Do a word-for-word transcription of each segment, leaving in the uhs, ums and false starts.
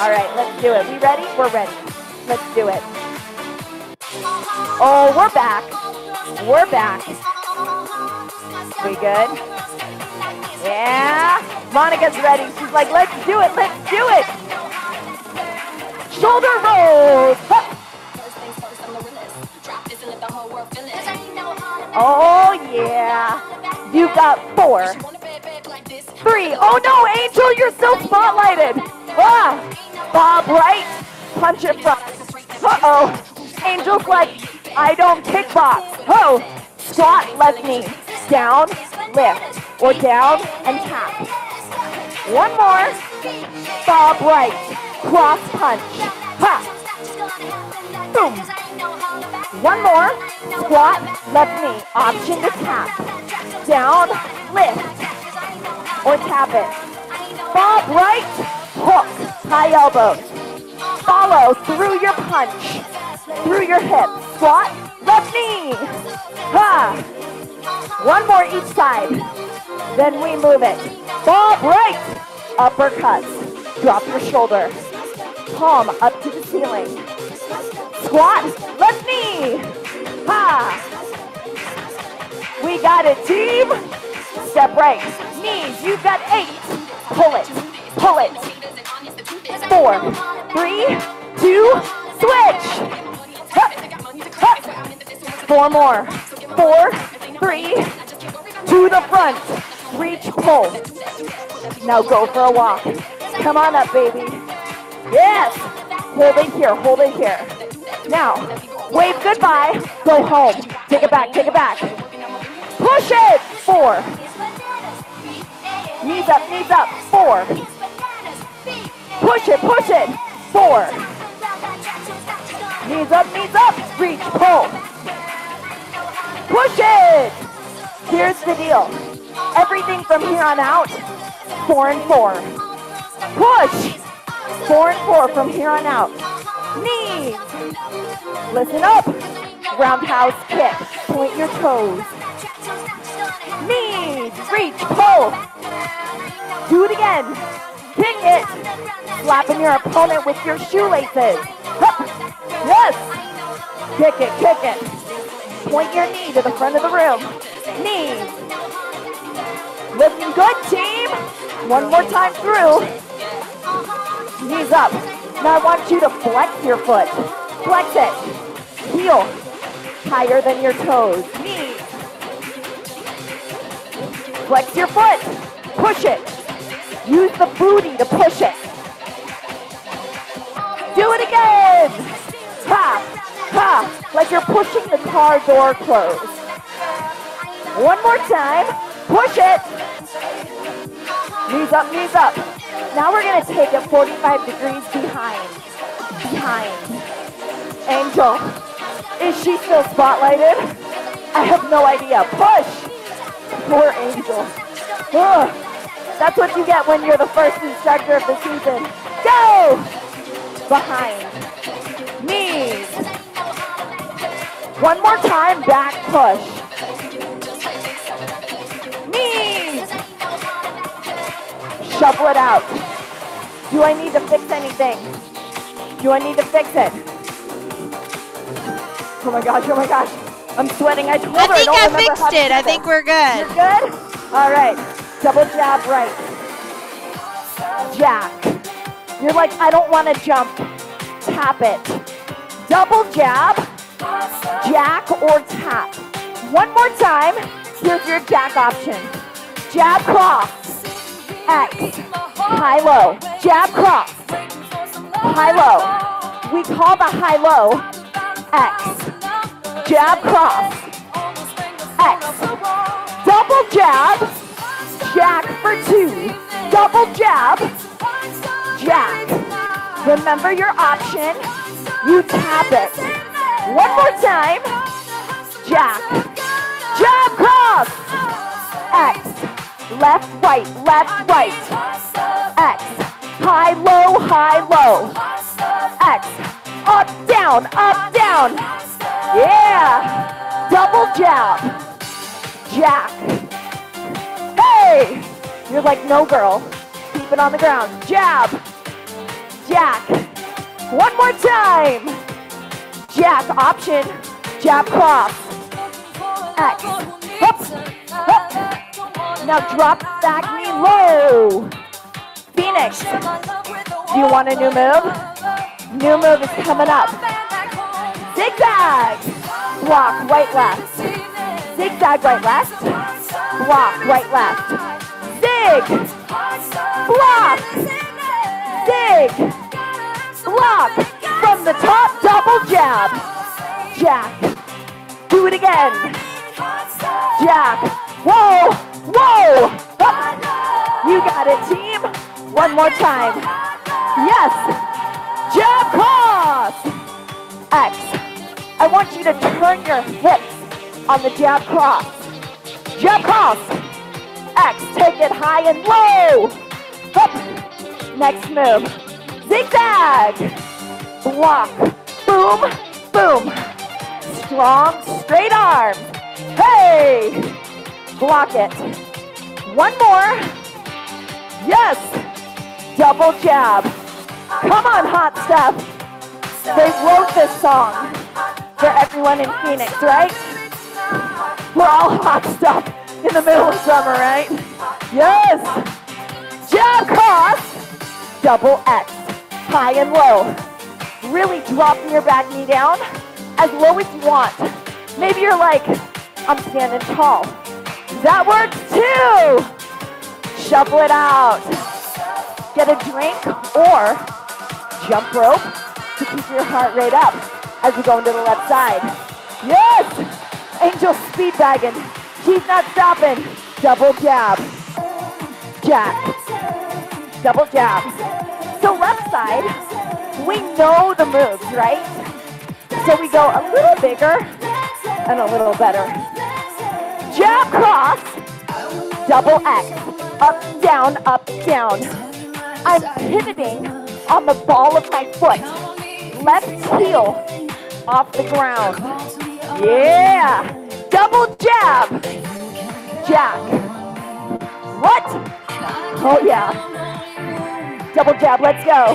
All right, let's do it. We ready? We're ready. Let's do it. Oh, we're back. We're back. We good? Yeah. Monica's ready. She's like, let's do it. Let's do it. Shoulder rolls. Huh. Oh, yeah. You got four. Three. Oh, no, Angel, you're so spotlighted. Ah. Bob right. Punch it from. Uh-oh. Angel's like, I don't kickbox. Oh. Squat left knee. Down, lift. Or down and tap. One more. Bob right. Cross punch. Ha. Boom. One more. Squat, left knee. Option to tap. Down, lift. Or tap it. Bob right. Hook. High elbow. Follow through your punch. Through your hip. Squat, left knee. Ha. One more each side. Then we move it. Bob right. Uppercuts. Drop your shoulder. Palm up to the ceiling. Squat, left knee. Ha. We got it, team. Step right. Knees, you've got eight. Pull it, pull it. Four, three, two, switch. Hup, hup. Four more. Four, three, to the front. Reach, pull. Now go for a walk. Come on up, baby. Yes. Hold it here, hold it here. Now, wave goodbye, go home. Take it back, take it back. Push it, four. Knees up, knees up, four. Push it, push it, four. Knees up, knees up, reach, pull. Push it. Here's the deal. Everything from here on out, four and four. Push, four and four from here on out. Knees. Listen up. Roundhouse kick. Point your toes. Knees. Reach. Pull. Do it again. Kick it. Slapping your opponent with your shoelaces. Hup. Yes. Kick it. Kick it. Point your knee to the front of the room. Knees. Looking good, team. One more time through. Knees up. Now I want you to flex your foot. Flex it. Heel. Higher than your toes. Knees. Flex your foot. Push it. Use the booty to push it. Do it again. Ha. Ha. Like you're pushing the car door closed. One more time. Push it. Knees up, knees up. Now we're going to take it forty-five degrees behind. Behind. Angel, is she still spotlighted? I have no idea. Push. Poor Angel. Ugh. That's what you get when you're the first instructor of the season. Go. Behind. Knees. One more time. Back push. Shuffle it out. Do I need to fix anything? Do I need to fix it? Oh my gosh, oh my gosh. I'm sweating. I told her I don't remember how to fix it. I think I fixed it. I think we're good. You're good? All right. Double jab right. Jack. You're like, I don't want to jump. Tap it. Double jab. Jack or tap. One more time. Here's your jack option. Jab cross. X, high-low, jab cross, high-low. We call the high-low X, jab cross, X, double jab, jack for two, double jab, jack. Remember your option, you tap it. One more time, jack, jab cross, X. Left, right, left, right. X. High, low, high, low. X. Up, down, up, down. Yeah. Double jab. Jack. Hey! You're like, no, girl. Keep it on the ground. Jab. jack. One more time. Jack option, jab cross. X, hop, hop. Now drop back knee low. Phoenix, do you want a new move? New move is coming up. Zigzag, block, right, left. Zigzag, right, left. Block, right, left. Zig, block, zig, block. From the top, double jab. Jack, do it again. Jack, whoa, whoa. Up. You got it, team. One more time. Yes, jab cross. X, I want you to turn your hips on the jab cross. Jab cross. X, take it high and low. Hop. Next move. Zigzag. Block. Boom, boom. Strong, straight arm. Hey. Block it. One more. Yes. Double jab. Come on, hot stuff. They wrote this song for everyone in Phoenix, right? We're all hot stuff in the middle of summer, right? Yes! Jab cross, double X, high and low. Really dropping your back knee down as low as you want. Maybe you're like, I'm standing tall. That works too! Shuffle it out. Get a drink or jump rope to keep your heart rate up as you go into the left side. Yes! Angel speed bagging. She's not stopping. Double jab. Jack. Double jab. So left side, we know the moves, right? So we go a little bigger and a little better. Jab cross. Double X. Up, down, up, down. I'm pivoting on the ball of my foot. Left heel off the ground. Yeah, double jab, jack, what? Oh yeah, double jab, let's go.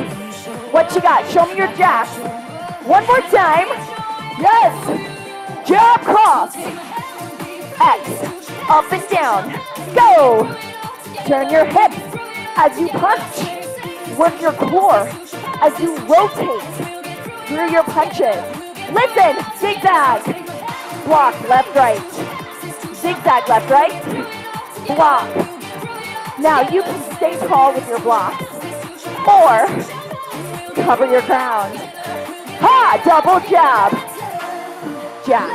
What you got, show me your jack. One more time, yes, jab cross, X, up and down, go. Turn your hips as you punch, work your core as you rotate through your punches. Listen, zigzag. Block, left, right. Zigzag, left, right. Block. Now you can stay tall with your block. Or cover your ground. Ha! Double jab. Jack.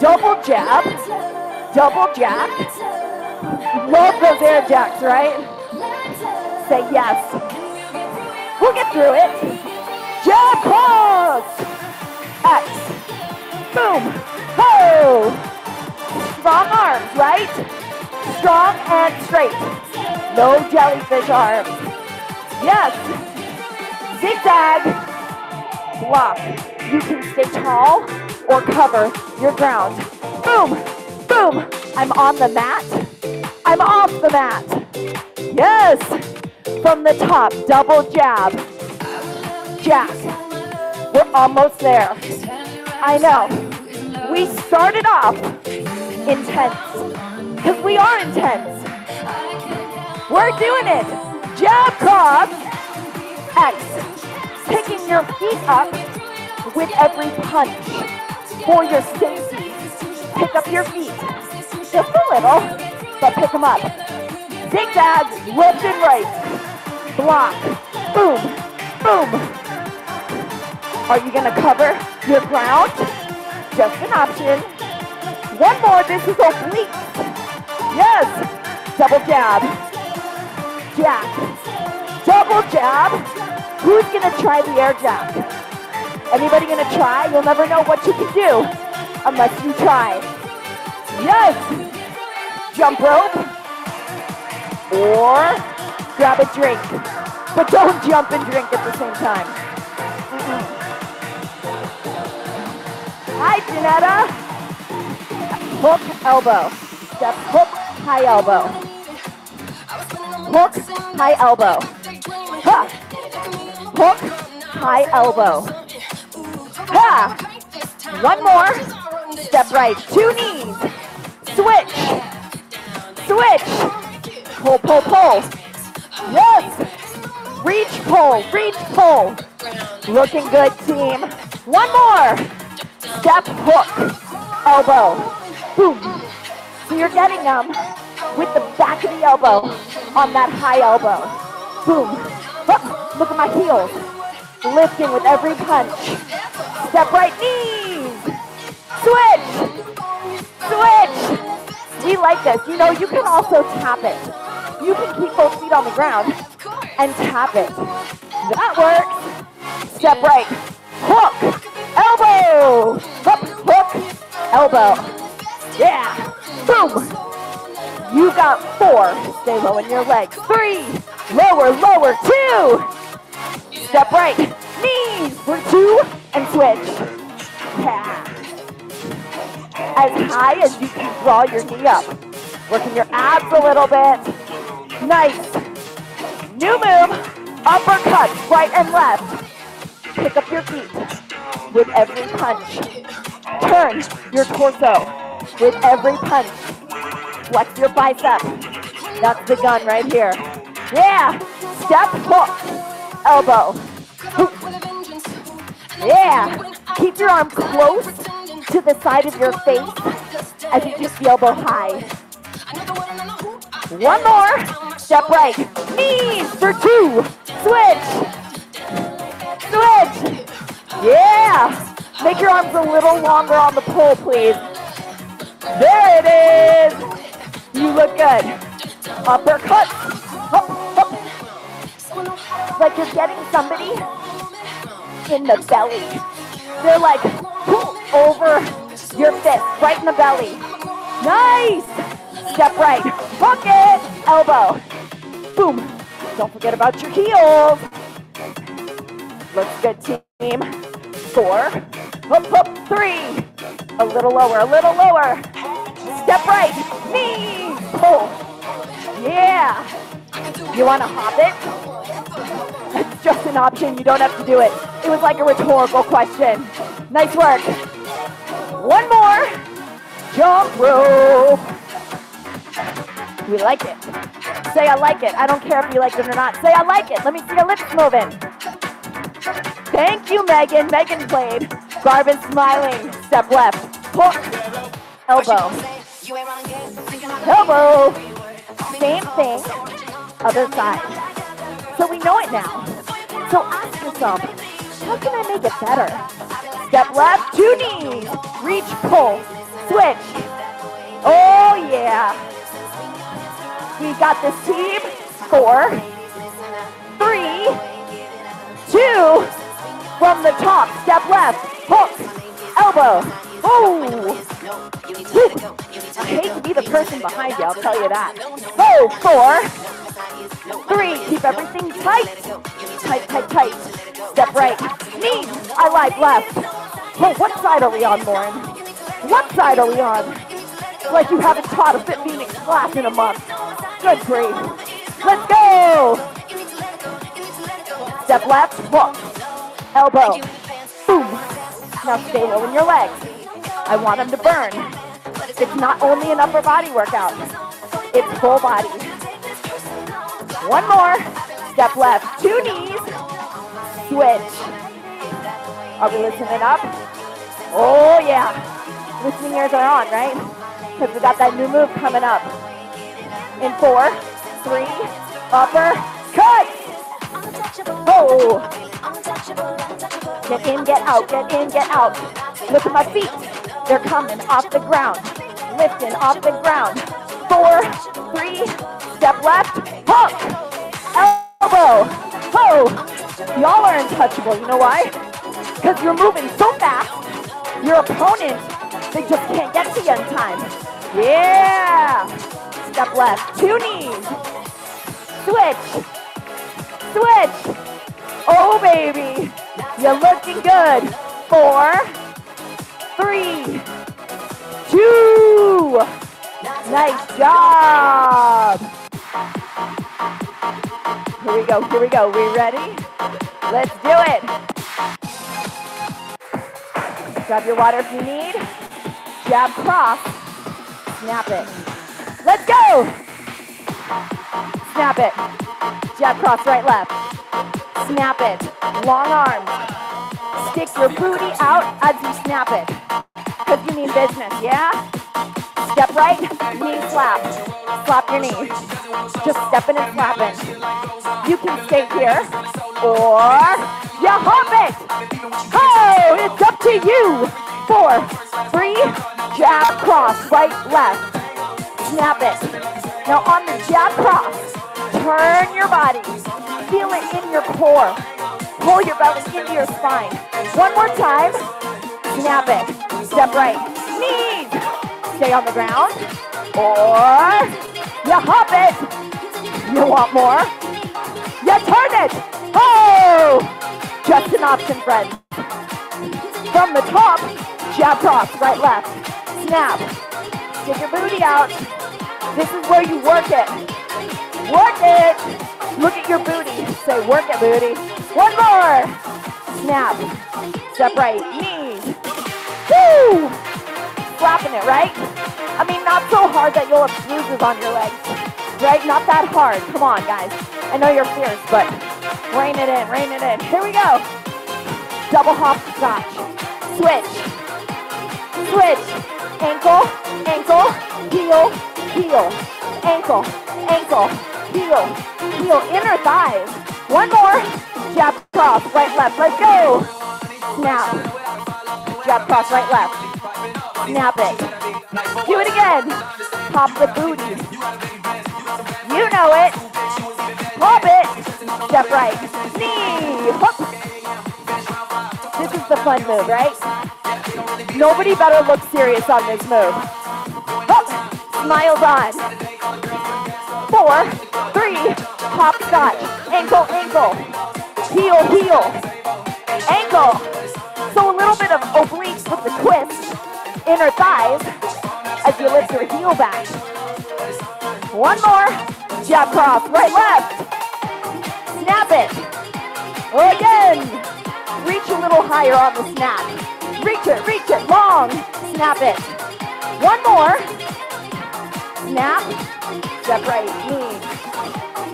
Double jab. Double jack. Love those air jacks, right? Say yes. We'll get through it. Jab pulls. X. Boom. Oh! Strong arms, right? Strong and straight. No jellyfish arms. Yes. Zigzag. Block. You can stay tall or cover your ground. Boom. Boom. I'm on the mat. I'm off the mat. Yes. From the top, double jab. Jack. We're almost there. I know. We started off intense, because we are intense. We're doing it. Jab cross, X. Picking your feet up with every punch for your safety. Pick up your feet, just a little, but pick them up. Zigzag, left and right. Block, boom, boom. Are you gonna cover your ground? Just an option. One more, this is oblique. Yes, double jab. Jack, double jab. Who's gonna try the air jack? Anybody gonna try? You'll never know what you can do unless you try. Yes, jump rope or grab a drink. But don't jump and drink at the same time. Hi, Janetta. Hook, elbow. Step, hook, high elbow. Hook, high elbow. Huh. high elbow. Ha! One more. Step right. Two knees. Switch. Switch. Pull, pull, pull. Yes. Reach, pull. Reach, pull. Looking good, team. One more. Step, hook. Elbow. Boom. So you're getting them with the back of the elbow on that high elbow. Boom. Whoop. Look at my heels. Lifting with every punch. Step right knees. Switch. Switch. We like this. You know, you can also tap it. You can keep both feet on the ground and tap it. That works. Step right. Hook. Elbow. Hook. Hook. Elbow. Yeah. Boom. You got four. Stay low in your legs. Three. Lower, lower. Two. Step right. Knees for two and switch. Yeah. As high as you can draw your knee up. Working your abs a little bit. Nice. New move. Uppercut. Right and left. Pick up your feet with every punch. Turn your torso with every punch. Flex your bicep. That's the gun right here. Yeah. Step, hook, elbow. Hoop. Yeah. Keep your arm close to the side of your face as you keep the elbow high. One more. Step right. Knees for two. Switch. Switch. Yeah. Make your arms a little longer on the pull, please. There it is. You look good. Uppercut. Hop, hop. Like you're getting somebody in the belly. They're like over your fist, right in the belly. Nice. Step right. Hook it. Elbow. Boom. Don't forget about your heels. Looks good, team. Four. Up, up, three. A little lower, a little lower. Step right. Knee. Pull. Yeah. You want to hop it? That's just an option. You don't have to do it. It was like a rhetorical question. Nice work. One more. Jump rope. We like it. Say, I like it. I don't care if you like it or not. Say, I like it. Let me see your lips moving. Thank you, Megan. Megan played. Garvin's smiling. Step left. Hook. Elbow. Elbow. Same thing. Other side. So we know it now. So ask yourself, how can I make it better? Step left. Two knees. Reach, pull. Switch. Oh, yeah. We got this team. Four. Three. Two. From the top, step left, hook, elbow, boom. I hate to be the person behind you, I'll tell you that. Go, four, three, keep everything tight, tight, tight, tight. Step right, knee, I like left. Well, what side are we on, Lauren? What side are we on? Like you haven't taught a Fit Phoenix class in a month. Good grief. Let's go. Step left, hook. Elbow. Boom. Now stay low in your legs. I want them to burn. It's not only an upper body workout. It's full body. One more. Step left. Two knees. Switch. Are we listening up? Oh, yeah. Listening ears are on, right? Because we got that new move coming up. In four, three, upper, cut. Oh. Get in, get out, get in, get out. Look at my feet. They're coming off the ground. Lifting off the ground. Four, three, step left, hook, elbow, ho. Y'all are untouchable, you know why? Because you're moving so fast, your opponent, they just can't get to you in time. Yeah. Step left, two knees. Switch. Switch. Oh, baby. You're looking good. Four, three, two. Nice job. Here we go. Here we go. We ready? Let's do it. Grab your water if you need. Jab, cross, snap it. Let's go. Snap it. Jab, cross, right, left. Snap it. Long arms. Stick your booty out as you snap it. Because you mean business, yeah? Step right, knee slap. Slap your knee. Just stepping and slapping. You can stay here or you hop it. Oh, it's up to you. Four, three, jab, cross, right, left. Snap it. Now on the jab, cross, turn your body. Feel it in your core. Pull your belly into your spine. One more time. Snap it. Step right. Knees. Stay on the ground, or you hop it. You want more? You turn it. Oh! Just an option, friends. From the top, jab, cross, right, left. Snap. Stick your booty out. This is where you work it. Work it. Look at your booty. Say, work it, booty. One more. Snap. Step right. Knees. Woo! Slapping it, right? I mean, not so hard that you'll have bruises on your legs, right? Not that hard. Come on, guys. I know you're fierce, but rein it in, rein it in. Here we go. Double hop, scotch. Switch. Switch. Ankle, ankle, heel, heel. Ankle, ankle, heel, heel. Inner thighs. One more. Jab, cross, right, left. Let's go. Snap. Jab, cross, right, left. Snap it. Do it again. Pop the booty. You know it. Pop it. Step right. Knee. Hop. This is the fun move, right? Nobody better look serious on this move. Hop. Smiles on. Four, three, hopscotch. Ankle, ankle. Heel, heel. Ankle. So a little bit of obliques with the twist. Inner thighs as you lift your heel back. One more. Jab, cross, right, left. Snap it. Again. Reach a little higher on the snap. Reach it, reach it, long. Snap it. One more. Snap. Step right, knee.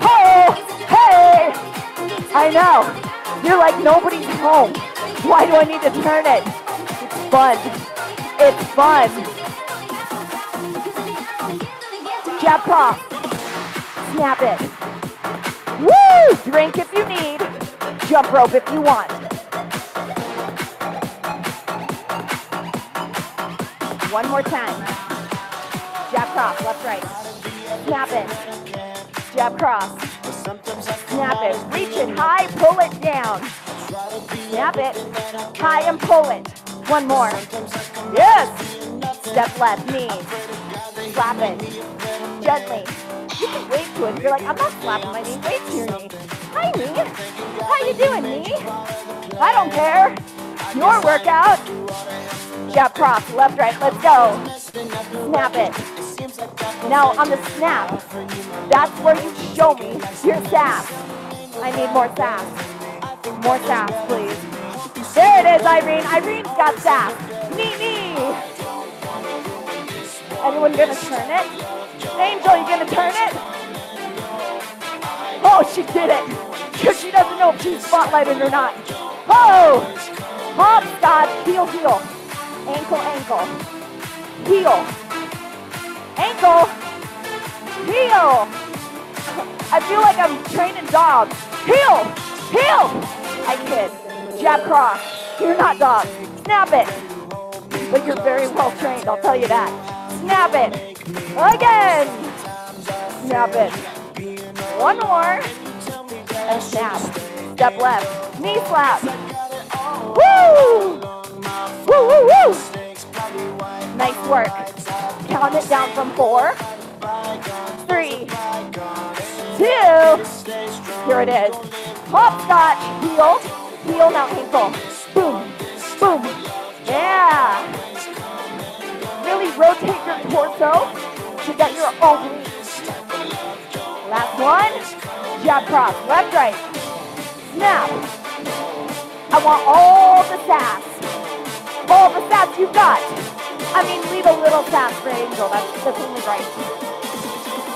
Hey, hey. I know. You're like, nobody's home. Why do I need to turn it? It's fun. It's fun. Jab, cross. Snap it. Woo! Drink if you need. Jump rope if you want. One more time. Jab, cross. Left, right. Snap it. Jab, cross. Snap it. Reach it high. Pull it down. Snap it. High and pull it. One more. Yes. Step left, knee. Slap it. Gently. You can wave to it. You're like, I'm not slapping my knee. Wave to your knee. Hi, knee. How you doing, knee? I don't care. Your workout. Jab, cross, left, right. Let's go. Snap it. Now, on the snap, that's where you show me your sass. I need more sass. More sass, please. There it is, Irene. Irene's got that. Knee, knee. Anyone going to turn it? Angel, you going to turn it? Oh, she did it. Because she doesn't know if she's spotlighted or not. Oh! Hopscotch, heel, heel. Ankle, ankle. Heel. Ankle. Heel. I feel like I'm training dogs. Heel. Heel. I kid. Jab, cross. You're not dogs. Snap it. But you're very well trained, I'll tell you that. Snap it. Again. Snap it. One more. And snap. Step left. Knee slap. Woo! Woo, woo, woo! Nice work. Count it down from four. Three. Two. Here it is. Hopscotch. Heel. Heel, now ankle. Boom. Boom. Yeah. Really rotate your torso to get your own. Last one. Jab, cross. Left, right. Now, I want all the sass. All the sass you've got. I mean, leave a little sass for Angel. That's, that's only right.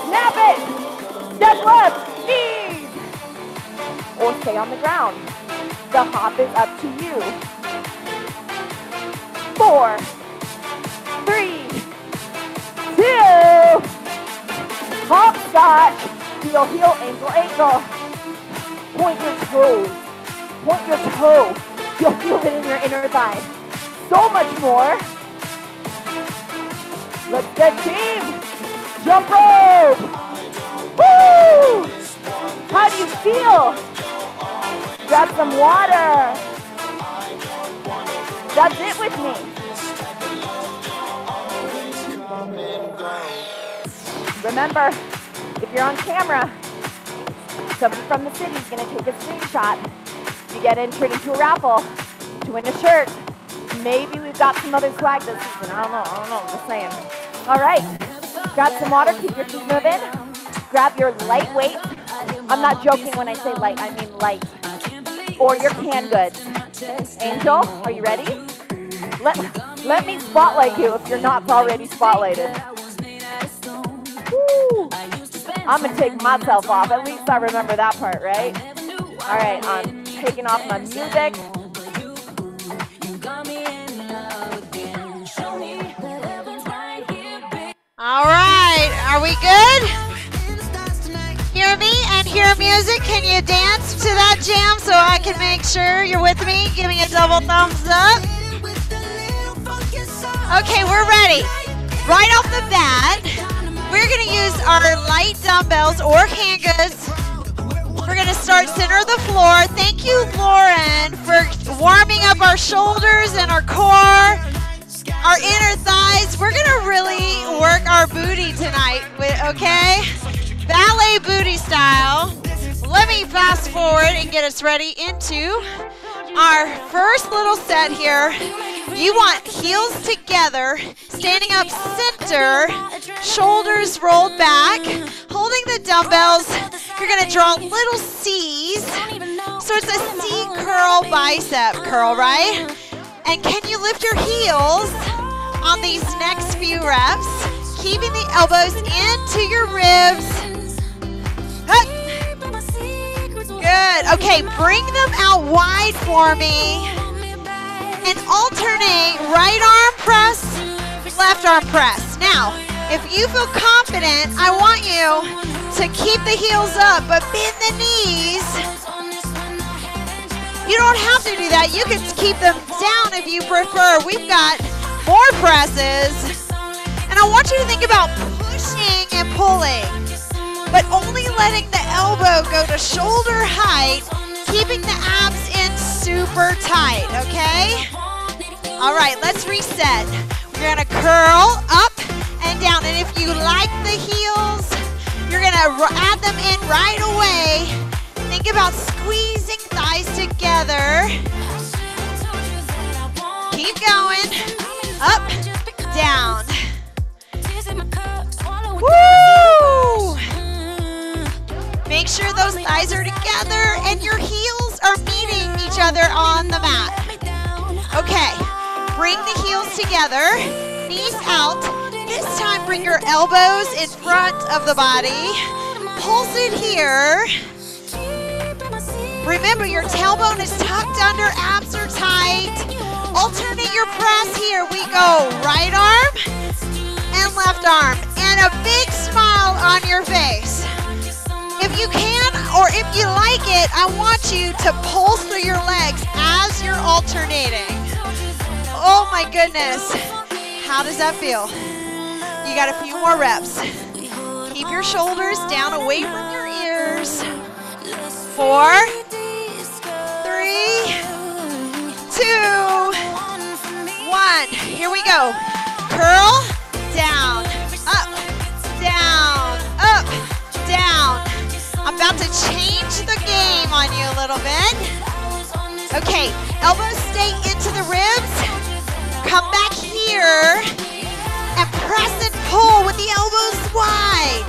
Snap it. Deadlift. Knees. Or stay on the ground. The hop is up to you. Four. Three. Two. Hop shot. Heel, heel, Angel, Angel. Point your toes. Point your toe. You'll feel it in your inner thigh. So much more. Let's get team. Jump rope. Woo! How do you feel? Grab some water. That's it with me. Remember, if you're on camera, somebody from the city is going to take a screenshot. You get entered into a raffle to win a shirt. Maybe we've got some other swag this season. I don't know. I don't know. I'm just saying. All right. Grab some water. Keep your feet moving. Grab your lightweight. I'm not joking when I say light. I mean light. Or your canned goods. Angel, are you ready? Let, let me spotlight you if you're not already spotlighted. Woo. I'm going to take myself off. At least I remember that part, right? All right, I'm taking off my music. All right, are we good? Hear me and hear music. Can you dance to that jam so I can make sure you're with me? Give me a double thumbs up. Okay, we're ready. Right off the bat, we're going to use our light dumbbells or hand goods. We're going to start center of the floor. Thank you, Lauren, for warming up our shoulders and our core, our inner thighs. We're going to really work our booty tonight, okay? Ballet booty style. Let me fast forward and get us ready into our first little set here. You want heels together, standing up center, shoulders rolled back, holding the dumbbells. You're going to draw little C's. So it's a C curl bicep curl, right? And can you lift your heels on these next few reps, keeping the elbows into your ribs. Hup. Good. Okay, bring them out wide for me. And alternate right arm press, left arm press. Now, if you feel confident, I want you to keep the heels up, but bend the knees. You don't have to do that. You can keep them down if you prefer. We've got more presses. And I want you to think about pushing and pulling, but only letting the elbow go to shoulder height, keeping the abs in super tight, okay? All right, let's reset. We're gonna curl up and down, and if you like the heels, you're gonna add them in right away. Think about squeezing thighs together. Keep going, up, down. Woo! Make sure those thighs are together and your heels are meeting each other on the mat. Okay, bring the heels together, knees out. This time bring your elbows in front of the body. Pulse it here. Remember your tailbone is tucked under, abs are tight. Alternate your press here. We go right arm and left arm. And a big smile on your face. If you can, or if you like it, I want you to pulse through your legs as you're alternating. Oh my goodness. How does that feel? You got a few more reps. Keep your shoulders down away from your ears. Four, three, two, one. Here we go. Curl, down, up, down, up, down. I'm about to change the game on you a little bit. Okay, elbows stay into the ribs. Come back here and press and pull with the elbows wide.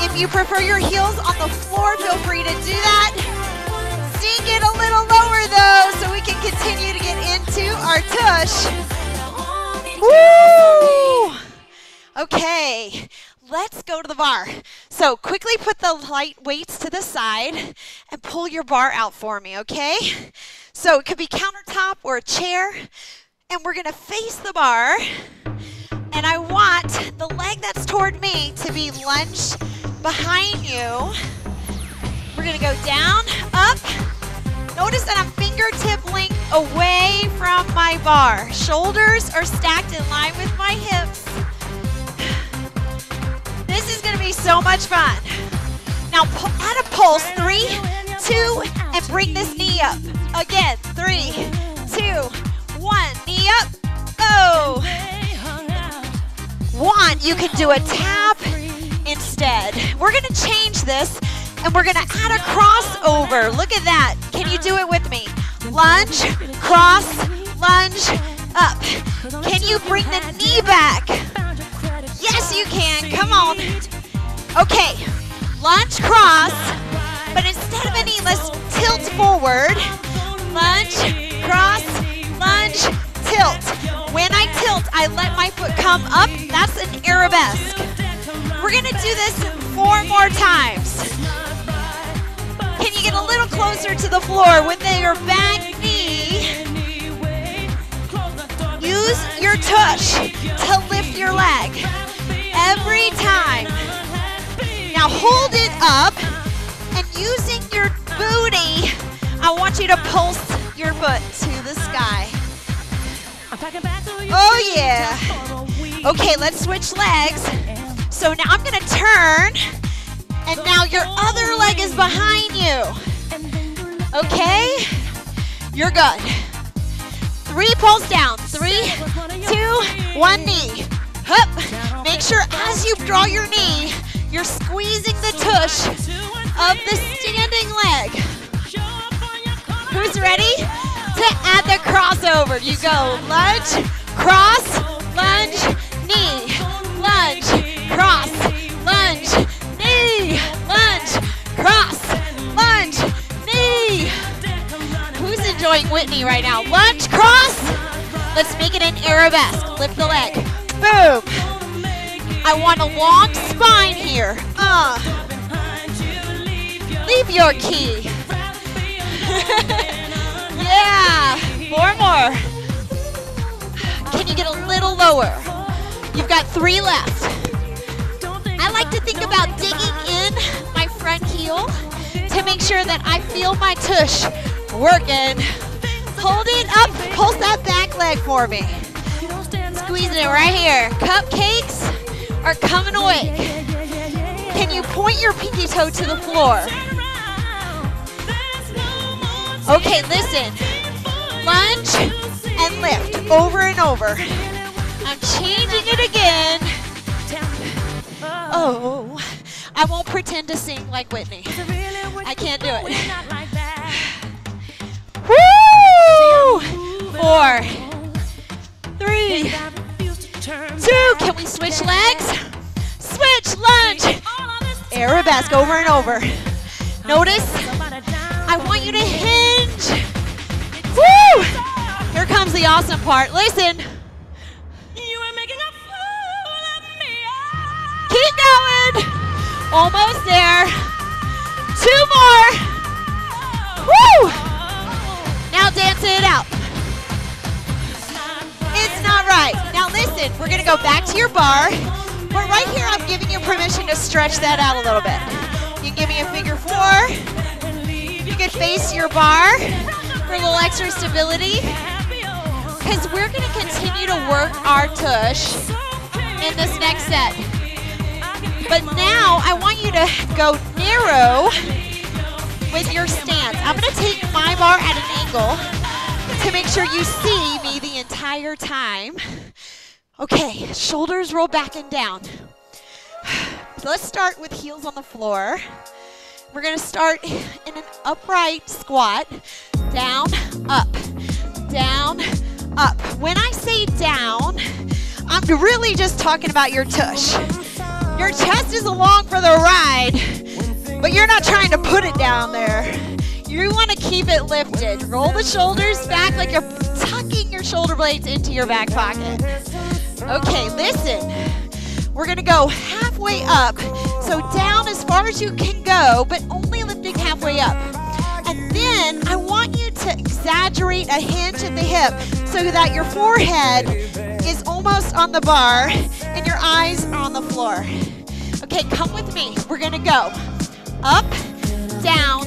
If you prefer your heels on the floor, feel free to do that. Sink it a little lower though so we can continue to get into our tush. Woo! Okay, let's go to the bar. So quickly put the light weights to the side and pull your bar out for me, okay? So it could be countertop or a chair, and we're gonna face the bar. And I want the leg that's toward me to be lunged behind you. We're gonna go down, up. Notice that I'm fingertip length away from my bar. Shoulders are stacked in line with my hips. This is gonna be so much fun. Now add a pulse, three, two, and bring this knee up. Again, three, two, one, knee up, oh. One, you can do a tap instead. We're gonna change this and we're gonna add a crossover. Look at that. Can you do it with me? Lunge, cross, lunge, up. Can you bring the knee back? Yes, you can. Come on. Okay, lunge, cross, but instead of a knee, let's tilt forward. Lunge, cross, lunge, tilt. When I tilt, I let my foot come up. That's an arabesque. We're gonna do this four more times. Can you get a little closer to the floor with your back knee? Use your tush to lift your leg every time. Now hold it up and using your booty, I want you to pulse your foot to the sky. Oh yeah. Okay, let's switch legs. So now I'm gonna turn, and now your other leg is behind you. Okay? You're good. Three pulls down. Three, two, one, knee. Hup. Make sure as you draw your knee, you're squeezing the tush of the standing leg. Who's ready? To add the crossover, you go lunge, cross, lunge, knee, lunge, cross, lunge, knee, lunge, cross, lunge, knee. Who's enjoying Whitney right now? Lunge, cross. Let's make it an arabesque. Lift the leg. Boom. I want a long spine here. Uh. Leave your key. Yeah, four more. Can you get a little lower? You've got three left. I like to think about digging in my front heel to make sure that I feel my tush working. Hold it up, pulse that back leg for me. Squeezing it right here. Cupcakes are coming awake. Can you point your pinky toe to the floor? Okay, listen, lunge and lift over and over. I'm changing it again. Oh, I won't pretend to sing like Whitney. I can't do it. Woo! Four, three, two. Can we switch legs? Switch, lunge. Arabesque over and over. Notice. I want you to hinge. Woo! Here comes the awesome part. Listen. You are making a fool of me. Keep going. Almost there. Two more. Woo! Now dance it out. It's not right. Now listen, we're gonna go back to your bar. But right here, I'm giving you permission to stretch that out a little bit. You can give me a figure four. You can face your bar for a little extra stability because we're going to continue to work our tush in this next set. But now I want you to go narrow with your stance. I'm going to take my bar at an angle to make sure you see me the entire time. Okay, shoulders roll back and down. So let's start with heels on the floor. We're gonna start in an upright squat. Down, up, down, up. When I say down, I'm really just talking about your tush. Your chest is along for the ride, but you're not trying to put it down there. You want to keep it lifted. Roll the shoulders back like you're tucking your shoulder blades into your back pocket. Okay, listen. We're going to go halfway up. So down as far as you can go, but only lifting halfway up. And then I want you to exaggerate a hinge at the hip so that your forehead is almost on the bar and your eyes are on the floor. Okay, come with me. We're going to go up, down,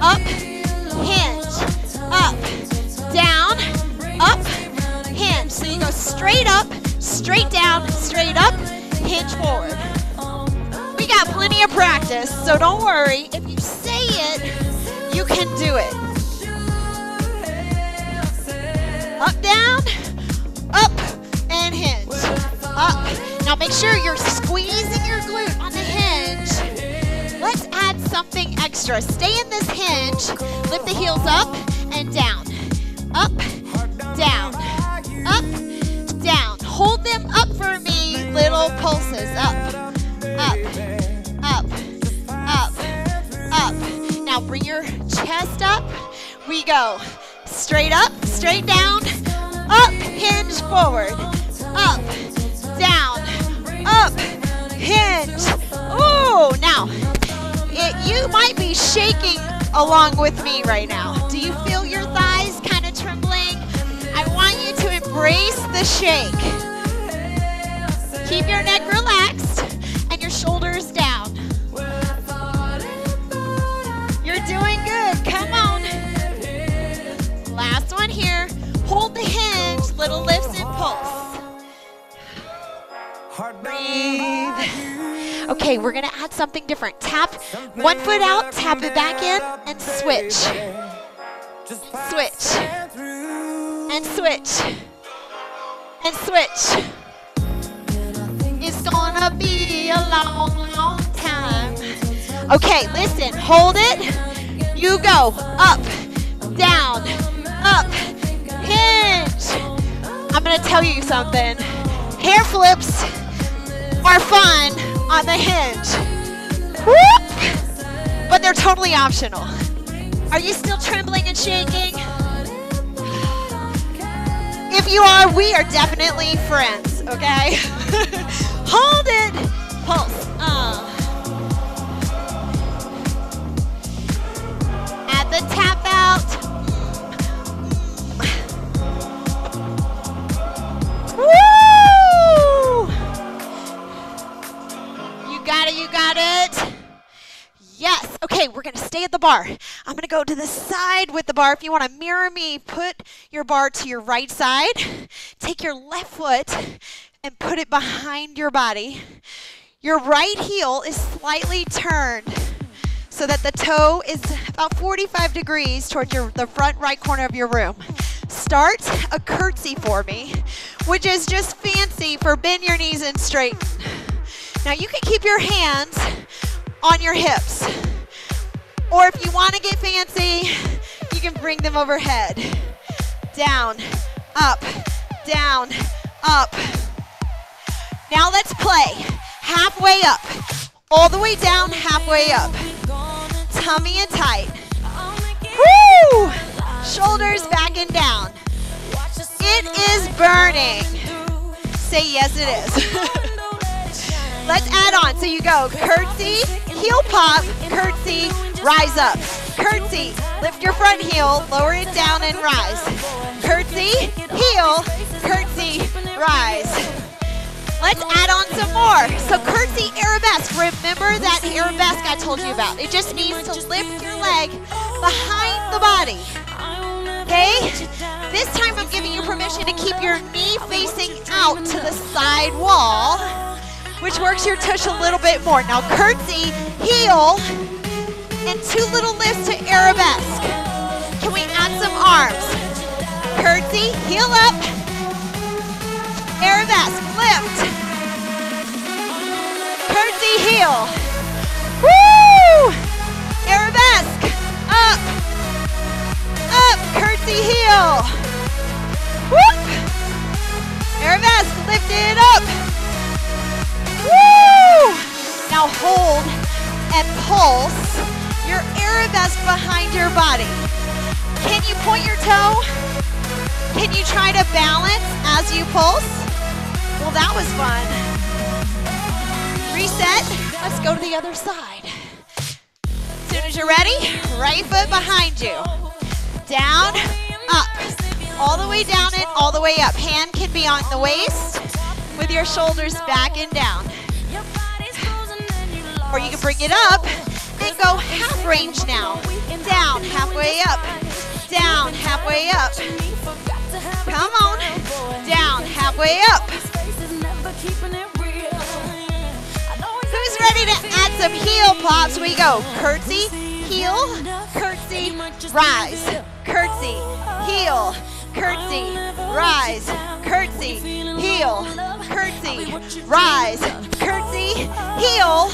up, hinge, up, down, up, hinge. So you go straight up, straight down, straight up, hinge forward. We got plenty of practice, so don't worry. If you say it, you can do it. Up, down, up, and hinge. Up. Now make sure you're squeezing your glute on the hinge. Let's add something extra. Stay in this hinge. Lift the heels up and down. Up, down, up, down. Hold them up for me. Little pulses. Up, up, up, up, up. Now bring your chest up. We go straight up, straight down, up, hinge forward, up, down, up, hinge. Ooh, now, it, you might be shaking along with me right now. Do you feel your thighs kind of trembling? I want you to embrace the shake. Keep your neck relaxed and your shoulders down. You're doing good, come on. Last one here. Hold the hinge, little lifts and pulse. Breathe. Okay, we're gonna add something different. Tap one foot out, tap it back in, and switch. Switch. And switch. And switch. It's gonna be a long, long time. Okay, listen, hold it. You go up, down, up, hinge. I'm gonna tell you something. Hair flips are fun on the hinge. Whoop! But they're totally optional. Are you still trembling and shaking? If you are, we are definitely friends, okay? Hold it. Pulse. Uh. Add the tap out. Woo! Got it, you got it. Yes, okay, we're gonna stay at the bar. I'm gonna go to the side with the bar. If you wanna mirror me, put your bar to your right side. Take your left foot and put it behind your body. Your right heel is slightly turned so that the toe is about forty-five degrees towards your, the front right corner of your room. Start a curtsy for me, which is just fancy for bend your knees and straighten. Now you can keep your hands on your hips. Or if you want to get fancy, you can bring them overhead. Down, up, down, up. Now let's play. Halfway up. All the way down, halfway up. Tummy in tight. Woo! Shoulders back and down. It is burning. Say yes it is. Let's add on. So you go curtsy, heel pop, curtsy, rise up. Curtsy, lift your front heel, lower it down and rise. Curtsy, heel, curtsy, rise. Let's add on some more. So curtsy arabesque. Remember that arabesque I told you about. It just means to lift your leg behind the body. Okay? This time I'm giving you permission to keep your knee facing out to the side wall, which works your tush a little bit more. Now curtsy, heel, and two little lifts to arabesque. Can we add some arms? Curtsy, heel up, arabesque, lift. Curtsy, heel. Woo! Arabesque, up, up, curtsy, heel. Whoop! Arabesque, lift it up. Woo! Now hold and pulse your air mirror that's behind your body. Can you point your toe? Can you try to balance as you pulse? Well, that was fun. Reset. Let's go to the other side. As soon as you're ready, right foot behind you. Down, up. All the way down and all the way up. Hand can be on the waist with your shoulders back and down. Or you can bring it up and go half range now. Down, halfway up. Down, halfway up. Come on. Down, halfway up. Who's ready to add some heel pops? We go curtsy, heel, curtsy, rise. Curtsy, heel, curtsy, rise. Curtsy, heel, curtsy, rise. Curtsy, heel.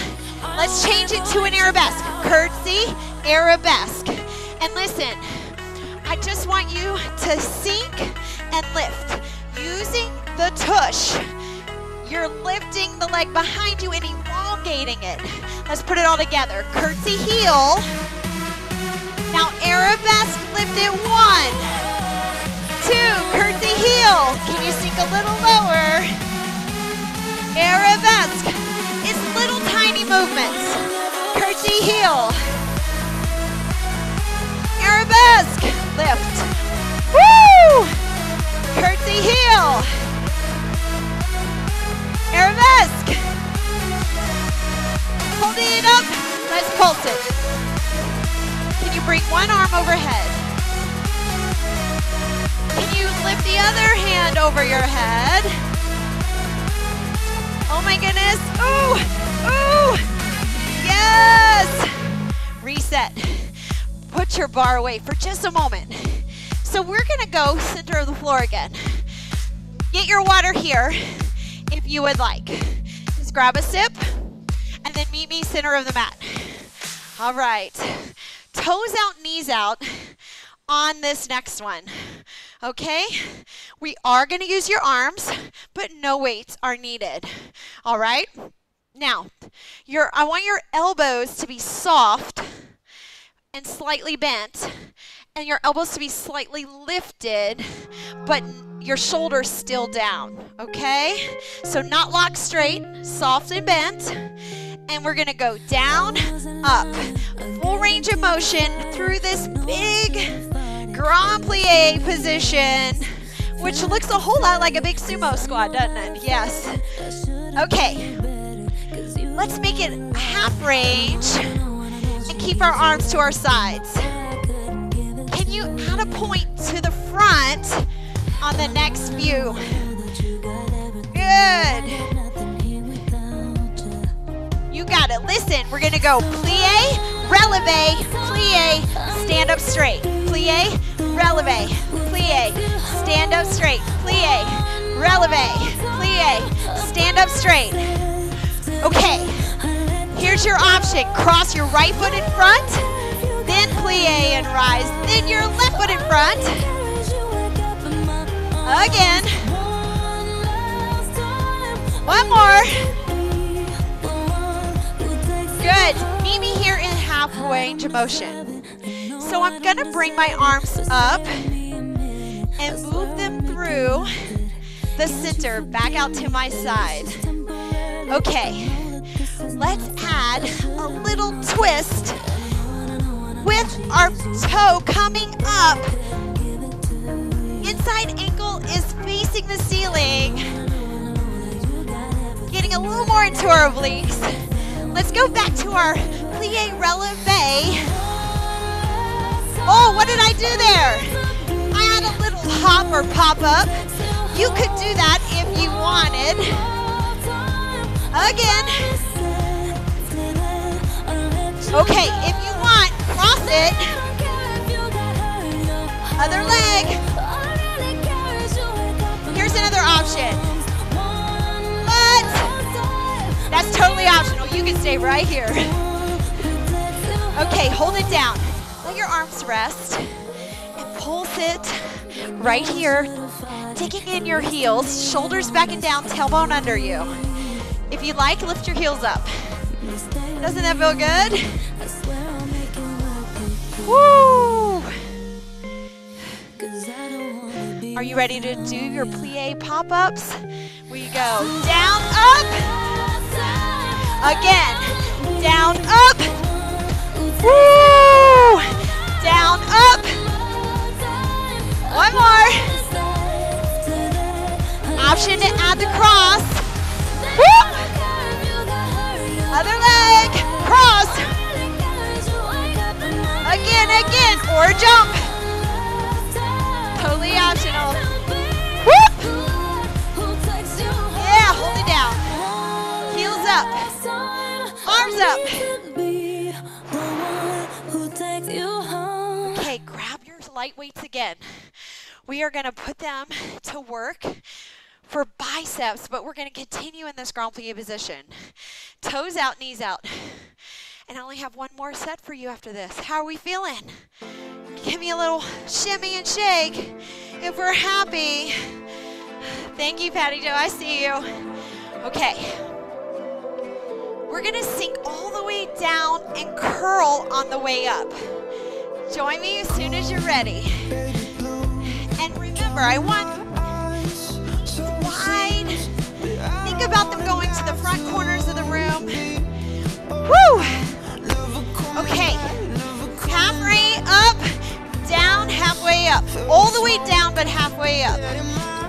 Let's change it to an arabesque. Curtsy, arabesque. And listen, I just want you to sink and lift. Using the tush, you're lifting the leg behind you and elongating it. Let's put it all together. Curtsy, heel. Now arabesque, lift it. One, two, curtsy, heel. Can you sink a little lower? Arabesque. It's little tiny movements. Curtsy, heel. Arabesque, lift. Woo! Curtsy, heel. Arabesque. Holding it up, let's pulse it. Can you bring one arm overhead? Can you lift the other hand over your head? Oh my goodness, ooh, ooh, yes. Reset. Put your bar away for just a moment. So we're gonna go center of the floor again. Get your water here if you would like. Just grab a sip and then meet me center of the mat. All right, toes out, knees out on this next one. Okay, we are gonna use your arms, but no weights are needed, all right? Now, your, I want your elbows to be soft and slightly bent, and your elbows to be slightly lifted, but your shoulders still down, okay? So not locked straight, soft and bent, and we're gonna go down, up, full range of motion through this big grand plie position, which looks a whole lot like a big sumo squat, doesn't it? Yes. Okay. Let's make it half range and keep our arms to our sides. Can you add a point to the front on the next few? Good. You got it. Listen, we're going to go plie, releve, plie, stand up straight. Plie, releve, plie, stand up straight. Plie, releve, plie, stand up straight. Okay, here's your option. Cross your right foot in front, then plie and rise, then your left foot in front. Again. One more. Good, meet me here in halfway to motion. So I'm gonna bring my arms up and move them through the center, back out to my side. Okay, let's add a little twist with our toe coming up. Inside ankle is facing the ceiling. Getting a little more into our obliques. Let's go back to our plie releve. Oh, what did I do there? I had a little hop or pop up. You could do that if you wanted. Again. Okay, if you want, cross it. Other leg. Here's another option. What? That's totally optional. You can stay right here. Okay, hold it down. Your arms rest and pulse it right here, digging in your heels, shoulders back and down, tailbone under you. If you like, lift your heels up. Doesn't that feel good? Woo! Are you ready to do your plie pop-ups? We go down, up, again, down, up, woo! Down, up, one more. Option to add the cross, whoop! Other leg, cross, again, again, or jump. Totally optional. Whoop! Yeah, hold it down. Heels up. Arms up. Okay, grab your light weights again. We are gonna put them to work for biceps, but we're gonna continue in this grand plie position. Toes out, knees out. And I only have one more set for you after this. How are we feeling? Give me a little shimmy and shake if we're happy. Thank you, Patty Jo, I see you. Okay, we're gonna sink all the way down and curl on the way up. Join me as soon as you're ready. And remember, I want wide. Think about them going to the front corners of the room. Woo! Okay, halfway up, down, halfway up. All the way down, but halfway up.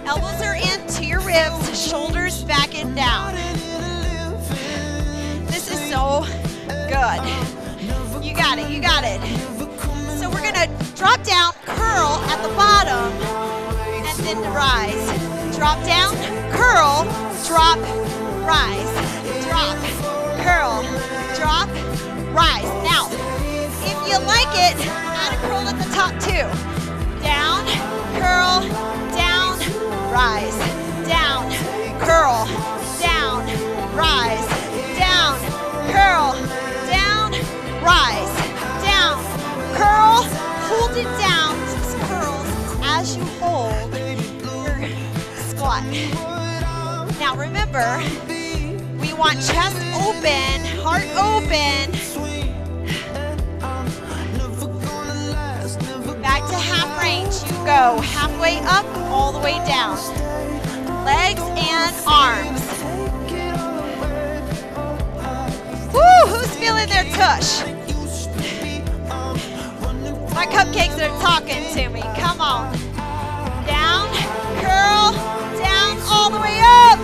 Elbows are in to your ribs, shoulders back and down. This is so good. You got it, you got it. So we're gonna drop down, curl at the bottom, and then the rise. Drop down, curl, drop, rise. Drop, curl, drop, rise. Now, if you like it, add a curl at the top too. Down, curl, down, rise. Down, curl, down, rise. Down, curl, down, rise. Down, curl, hold it down, six curls as you hold your squat. Now remember, we want chest open, heart open. Back to half range, you go halfway up, all the way down. Legs and arms. Woo, who's feeling their tush? My cupcakes are talking to me, come on. Down, curl, down, all the way up.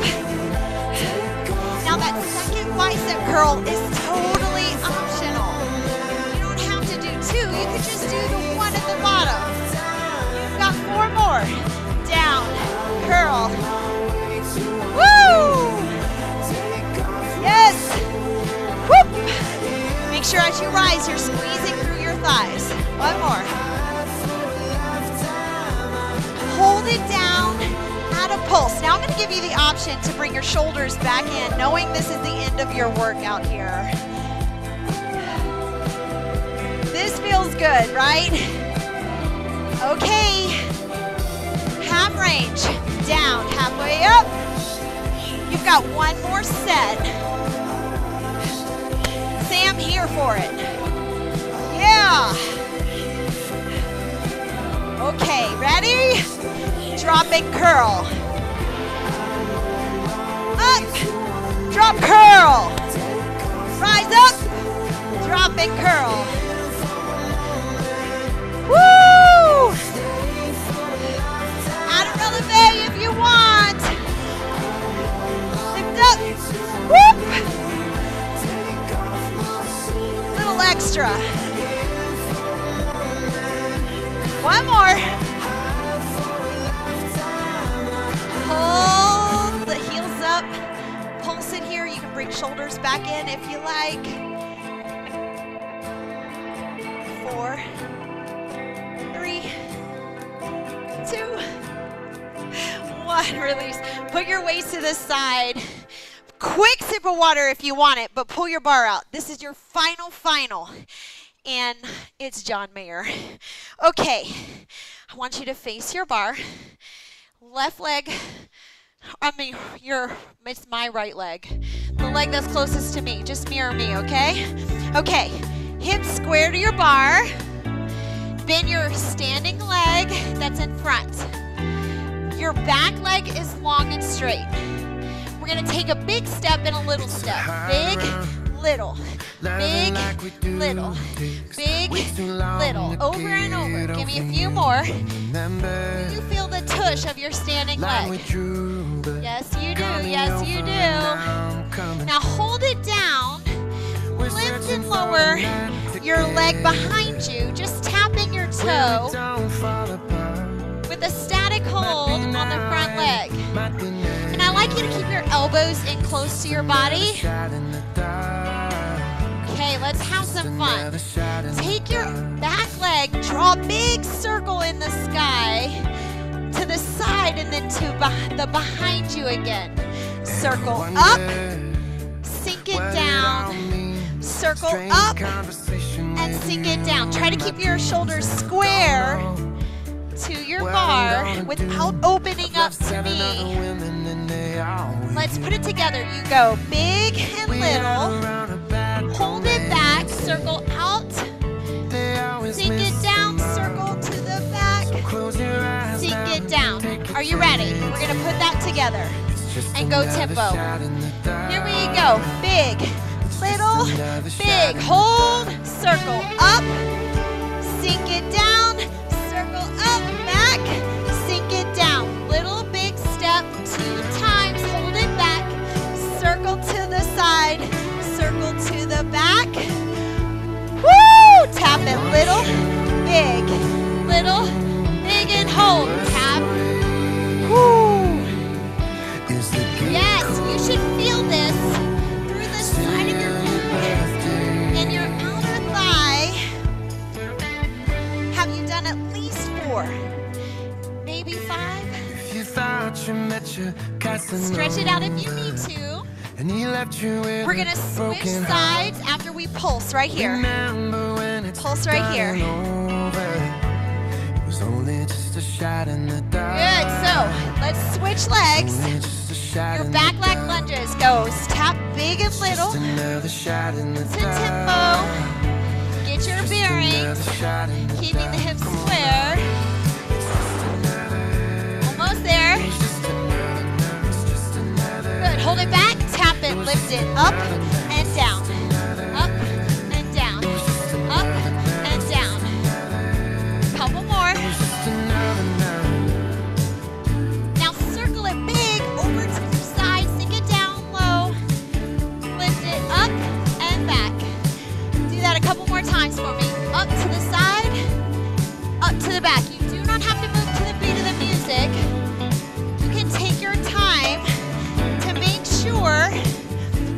Now that second bicep curl is totally optional. You don't have to do two, you could just do the one at the bottom. You've got four more. Down, curl. Woo! Yes! Whoop! Make sure as you rise, you're squeezing through your thighs. One more. Hold it down, add a pulse. Now I'm gonna give you the option to bring your shoulders back in, knowing this is the end of your workout here. This feels good, right? Okay, half range, down, halfway up. You've got one more set. Sam, here for it. Yeah. Okay, ready? Drop and curl. Up, drop, curl. Rise up, drop and curl. Woo! Add a releve if you want. Lift up. Whoop! Little extra. One more. Pull the heels up. Pulse in here. You can bring shoulders back in if you like. Four. Three, two, one, release. Put your waist to the side. Quick sip of water if you want it, but pull your bar out. This is your final, final, and it's John Mayer. Okay, I want you to face your bar. Left leg, I mean, your, it's my right leg. The leg that's closest to me, just mirror me, okay? Okay, hips square to your bar. spin your standing leg that's in front. Your back leg is long and straight. We're gonna take a big step and a little step. Big, little, big, little, big, little. Over and over. Give me a few more. Do you feel the tush of your standing leg? Yes, you do. Yes, you do. Now hold it down. Lift and lower your leg behind you, just tapping your toe with a static hold on the front leg. And I like you to keep your elbows in close to your body. Okay, let's have some fun. Take your back leg, draw a big circle in the sky to the side and then to the behind you again. Circle up, sink it down. Circle up and sink it down. Try to keep your shoulders square to your bar without opening up to me. Let's put it together. You go big and little. Hold it back. Circle out. Sink it down. Circle to the back. Sink it down. Are you ready? We're going to put that together and go tempo. Here we go. Big. Little, big, hold, circle up, sink it down, circle up, back, sink it down. Little, big step, two times, hold it back, circle to the side, circle to the back. Woo! Tap it, little, big, little, big, and hold. Tap. Woo! Yes, you should feel this. Maybe five. If you thought you met your cousin, stretch it out if you need to. And he left you with We're gonna switch sides heart. After we pulse right here. Pulse right here. Over. It was only just a shot in the dark. Good. So let's switch legs. Your back leg lunges goes tap big and little. Shot in the to tempo. Get your bearings. Keeping the, the hips square. There. Good. Hold it back. Tap it. Lift it up and down. Up and down. Up and down. Couple more. Now circle it big over to the side. Sink it down low. Lift it up and back. Do that a couple more times for me. Up to the side. Up to the back. You do not have to move to the beat of the music.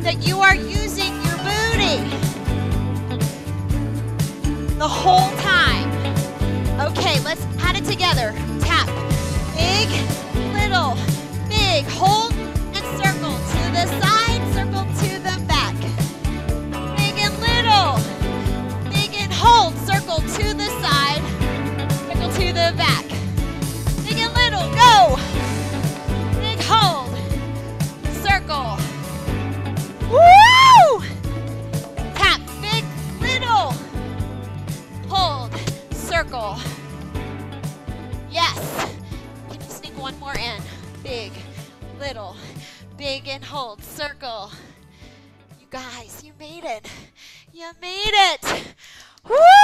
That you are using your booty the whole time. Okay, let's add it together. Tap, big, little, big, hold and circle to the side, circle to the back. Big and little, big and hold, circle to the side, circle to the back. Big and little, go. Big, hold, circle. Woo! Tap, big, little, hold, circle. Yes. Can you sneak one more in? Big, little, big and hold, circle. You guys, you made it. You made it. Woo!